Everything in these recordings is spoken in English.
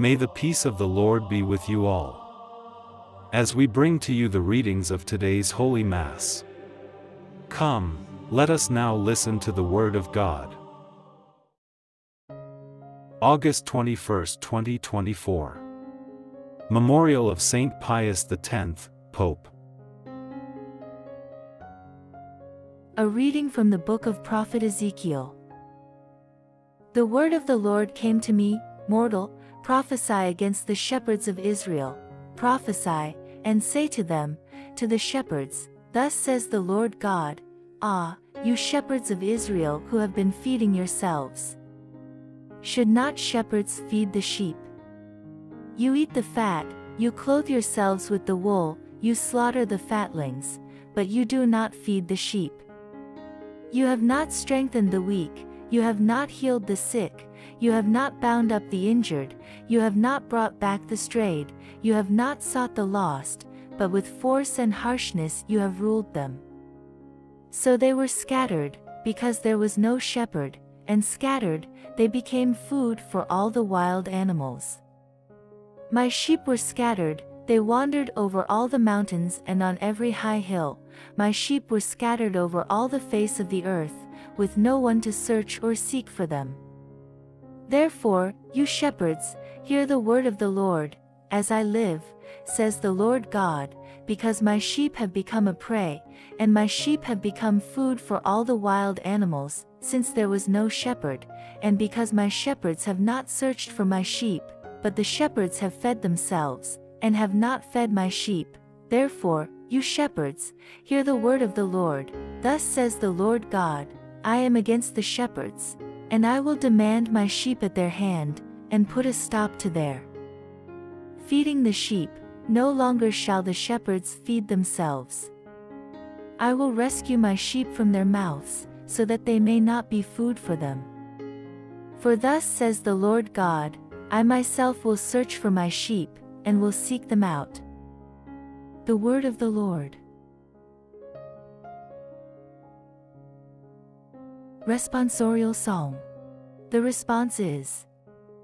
May the peace of the Lord be with you all. As we bring to you the readings of today's Holy Mass. Come, let us now listen to the Word of God. August 21, 2024. Memorial of Saint Pius X, Pope. A reading from the book of Prophet Ezekiel. The word of the Lord came to me, mortal, prophesy against the shepherds of Israel, prophesy, and say to them, to the shepherds, thus says the Lord God, ah, you shepherds of Israel who have been feeding yourselves. Should not shepherds feed the sheep? You eat the fat, you clothe yourselves with the wool, you slaughter the fatlings, but you do not feed the sheep. You have not strengthened the weak, you have not healed the sick, you have not bound up the injured, you have not brought back the strayed, you have not sought the lost, but with force and harshness you have ruled them. So they were scattered, because there was no shepherd, and scattered, they became food for all the wild animals. My sheep were scattered, they wandered over all the mountains and on every high hill, my sheep were scattered over all the face of the earth, with no one to search or seek for them. Therefore, you shepherds, hear the word of the Lord, as I live, says the Lord God, because my sheep have become a prey, and my sheep have become food for all the wild animals, since there was no shepherd, and because my shepherds have not searched for my sheep, but the shepherds have fed themselves, and have not fed my sheep. Therefore, you shepherds, hear the word of the Lord, thus says the Lord God, I am against the shepherds, and I will demand my sheep at their hand, and put a stop to their feeding the sheep. No longer shall the shepherds feed themselves. I will rescue my sheep from their mouths, so that they may not be food for them. For thus says the Lord God, I myself will search for my sheep, and will seek them out. The word of the Lord. Responsorial Psalm. The response is,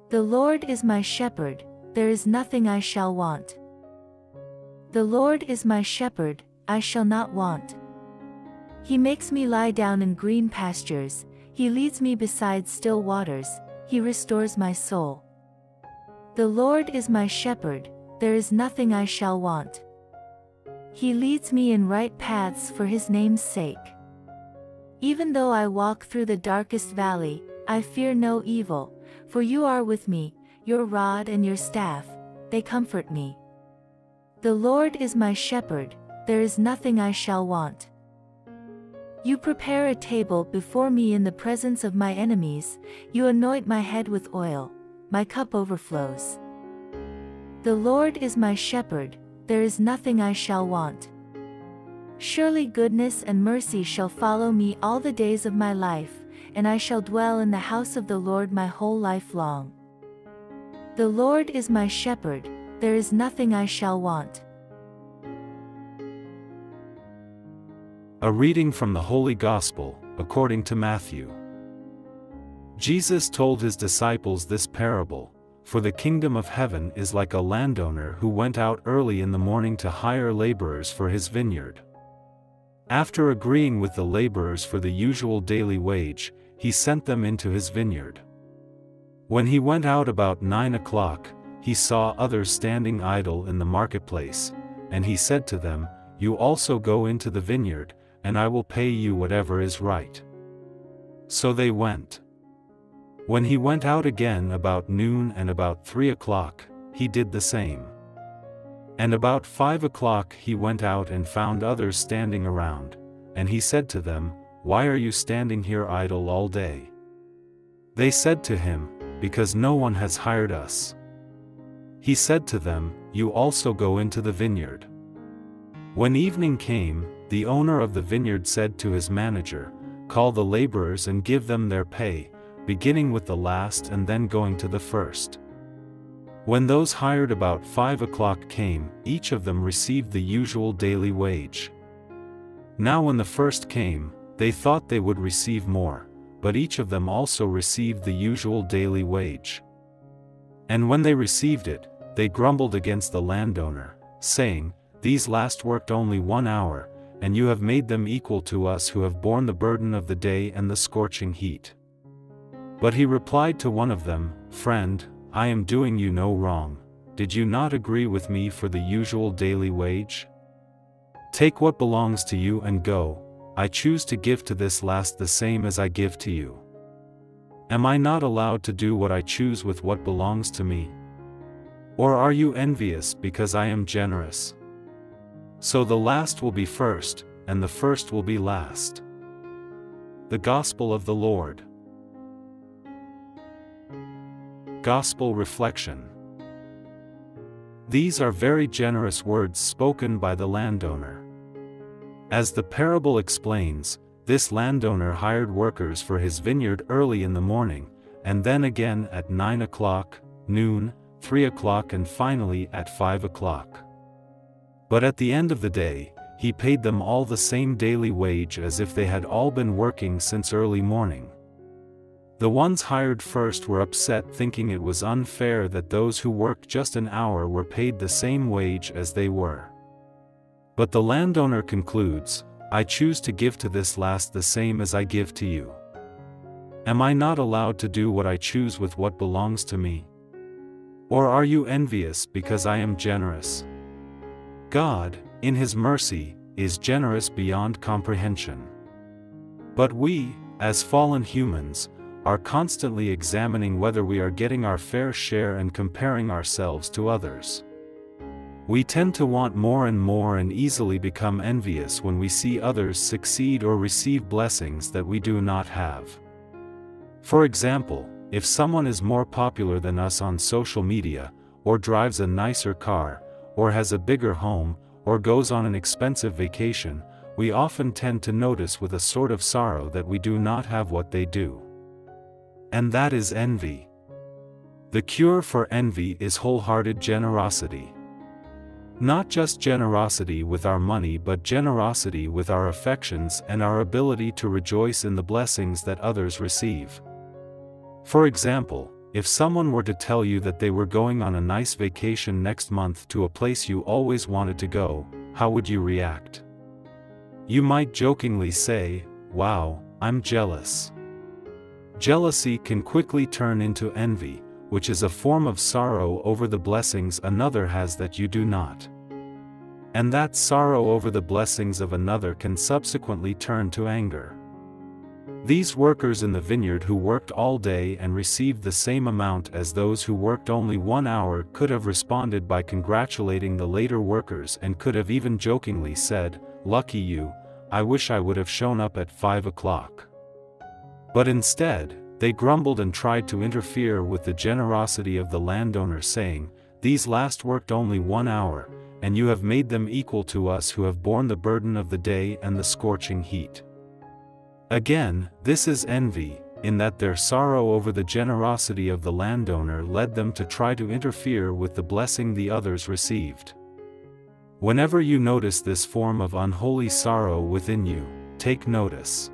the Lord is my shepherd, there is nothing I shall want. The Lord is my shepherd, I shall not want. He makes me lie down in green pastures, he leads me beside still waters, he restores my soul. The Lord is my shepherd, there is nothing I shall want. He leads me in right paths for his name's sake. Even though I walk through the darkest valley, I fear no evil, for you are with me, your rod and your staff, they comfort me. The Lord is my shepherd, there is nothing I shall want. You prepare a table before me in the presence of my enemies, you anoint my head with oil. My cup overflows. The Lord is my shepherd, there is nothing I shall want. Surely goodness and mercy shall follow me all the days of my life, and I shall dwell in the house of the Lord my whole life long. The Lord is my shepherd, there is nothing I shall want. A reading from the Holy Gospel, according to Matthew. Jesus told his disciples this parable, for the kingdom of heaven is like a landowner who went out early in the morning to hire laborers for his vineyard. After agreeing with the laborers for the usual daily wage, he sent them into his vineyard. When he went out about 9 o'clock, he saw others standing idle in the marketplace, and he said to them, you also go into the vineyard, and I will pay you whatever is right. So they went. When he went out again about noon and about 3 o'clock, he did the same. And about 5 o'clock he went out and found others standing around, and he said to them, why are you standing here idle all day? They said to him, because no one has hired us. He said to them, you also go into the vineyard. When evening came, the owner of the vineyard said to his manager, call the laborers and give them their pay, beginning with the last and then going to the first. When those hired about 5 o'clock came, each of them received the usual daily wage. Now when the first came, they thought they would receive more, but each of them also received the usual daily wage. And when they received it, they grumbled against the landowner, saying, These last worked only 1 hour, and you have made them equal to us who have borne the burden of the day and the scorching heat. But he replied to one of them, Friend, I am doing you no wrong. Did you not agree with me for the usual daily wage? Take what belongs to you and go. I choose to give to this last the same as I give to you. Am I not allowed to do what I choose with what belongs to me? Or are you envious because I am generous? So the last will be first, and the first will be last. The Gospel of the Lord. Gospel Reflection. These are very generous words spoken by the landowner. As the parable explains, this landowner hired workers for his vineyard early in the morning, and then again at 9 o'clock, noon, 3 o'clock and finally at 5 o'clock. But at the end of the day, he paid them all the same daily wage as if they had all been working since early morning. The ones hired first were upset, thinking it was unfair that those who worked just an hour were paid the same wage as they were. But the landowner concludes, I choose to give to this last the same as I give to you. Am I not allowed to do what I choose with what belongs to me? Or are you envious because I am generous? God, in His mercy, is generous beyond comprehension. But we, as fallen humans, are constantly examining whether we are getting our fair share and comparing ourselves to others. We tend to want more and more and easily become envious when we see others succeed or receive blessings that we do not have. For example, if someone is more popular than us on social media, or drives a nicer car, or has a bigger home, or goes on an expensive vacation, we often tend to notice with a sort of sorrow that we do not have what they do. And that is envy. The cure for envy is wholehearted generosity. Not just generosity with our money, but generosity with our affections and our ability to rejoice in the blessings that others receive. For example, if someone were to tell you that they were going on a nice vacation next month to a place you always wanted to go, how would you react? You might jokingly say, "Wow, I'm jealous." Jealousy can quickly turn into envy, which is a form of sorrow over the blessings another has that you do not. And that sorrow over the blessings of another can subsequently turn to anger. These workers in the vineyard who worked all day and received the same amount as those who worked only 1 hour could have responded by congratulating the later workers and could have even jokingly said, "Lucky you, I wish I would have shown up at 5 o'clock." But instead, they grumbled and tried to interfere with the generosity of the landowner, saying, "These last worked only 1 hour, and you have made them equal to us who have borne the burden of the day and the scorching heat." Again, this is envy, in that their sorrow over the generosity of the landowner led them to try to interfere with the blessing the others received. Whenever you notice this form of unholy sorrow within you, take notice.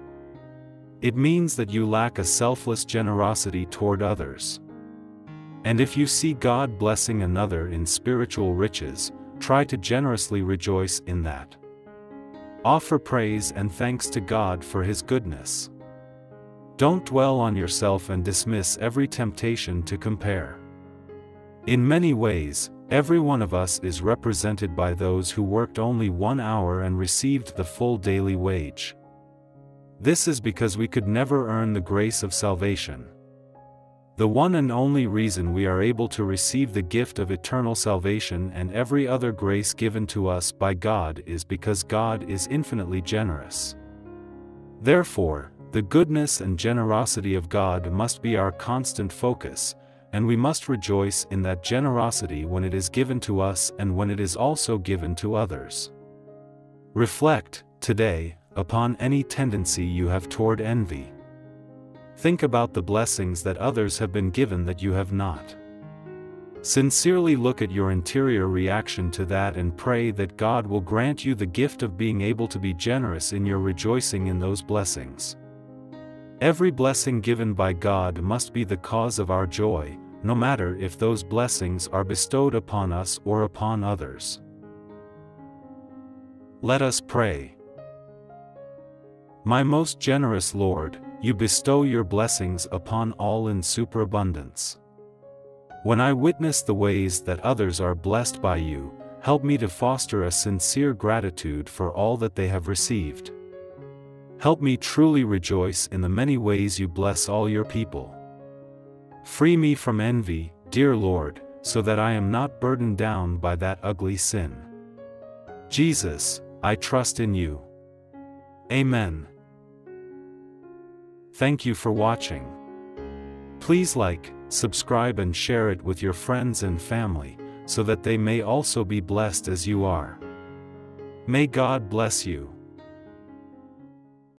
It means that you lack a selfless generosity toward others. And if you see God blessing another in spiritual riches, try to generously rejoice in that. Offer praise and thanks to God for His goodness. Don't dwell on yourself and dismiss every temptation to compare. In many ways, every one of us is represented by those who worked only 1 hour and received the full daily wage. This is because we could never earn the grace of salvation. The one and only reason we are able to receive the gift of eternal salvation and every other grace given to us by God is because God is infinitely generous. Therefore, the goodness and generosity of God must be our constant focus, and we must rejoice in that generosity when it is given to us and when it is also given to others. Reflect, today, upon any tendency you have toward envy. Think about the blessings that others have been given that you have not. Sincerely look at your interior reaction to that and pray that God will grant you the gift of being able to be generous in your rejoicing in those blessings. Every blessing given by God must be the cause of our joy, no matter if those blessings are bestowed upon us or upon others. Let us pray. My most generous Lord, you bestow your blessings upon all in superabundance. When I witness the ways that others are blessed by you, help me to foster a sincere gratitude for all that they have received. Help me truly rejoice in the many ways you bless all your people. Free me from envy, dear Lord, so that I am not burdened down by that ugly sin. Jesus, I trust in you. Amen. Thank you for watching. Please like, subscribe and share it with your friends and family, so that they may also be blessed as you are. May God bless you.